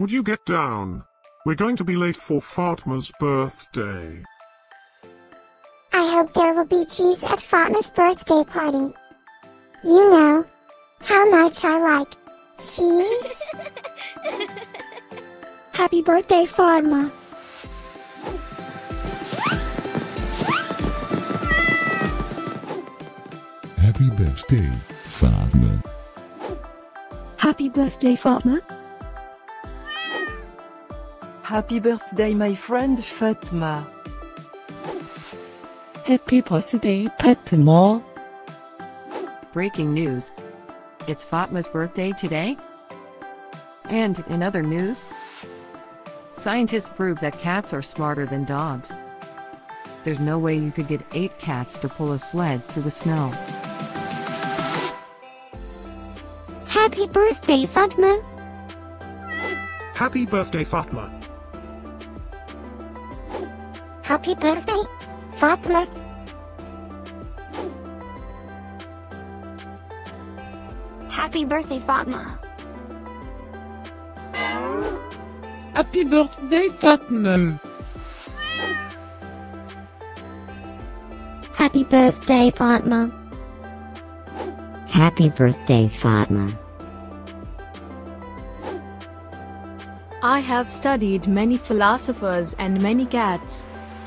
Would you get down? We're going to be late for Fatma's birthday. I hope there will be cheese at Fatma's birthday party. You know how much I like cheese. Happy birthday, Fatma. Happy birthday, Fatma. Happy birthday, Fatma. Happy birthday, my friend Fatma. Happy birthday, Fatma. Breaking news. It's Fatma's birthday today. And in other news, scientists prove that cats are smarter than dogs. There's no way you could get 8 cats to pull a sled through the snow. Happy birthday, Fatma. Happy birthday, Fatma. Happy birthday, Fatma. Happy birthday, Fatma. Happy birthday, Fatma. Happy birthday, Fatma. Happy birthday, Fatma. I have studied many philosophers and many cats.